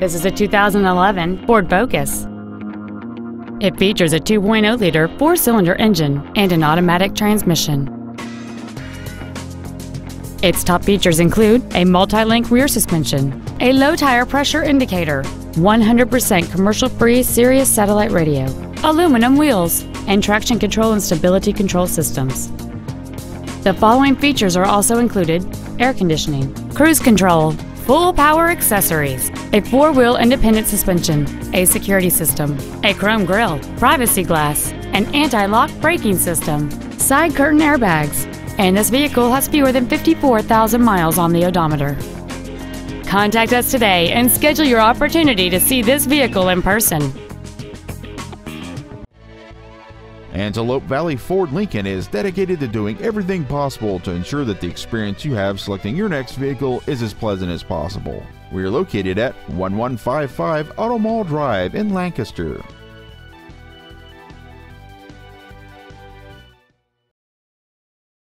This is a 2011 Ford Focus. It features a 2.0-liter four-cylinder engine and an automatic transmission. Its top features include a multi-link rear suspension, a low tire pressure indicator, 100% commercial-free Sirius satellite radio, aluminum wheels, and traction control and stability control systems. The following features are also included: air conditioning, cruise control, full power accessories, a four-wheel independent suspension, a security system, a chrome grille, privacy glass, an anti-lock braking system, side curtain airbags, and this vehicle has fewer than 54,000 miles on the odometer. Contact us today and schedule your opportunity to see this vehicle in person. Antelope Valley Ford Lincoln is dedicated to doing everything possible to ensure that the experience you have selecting your next vehicle is as pleasant as possible. We are located at 1155 Auto Mall Drive in Lancaster.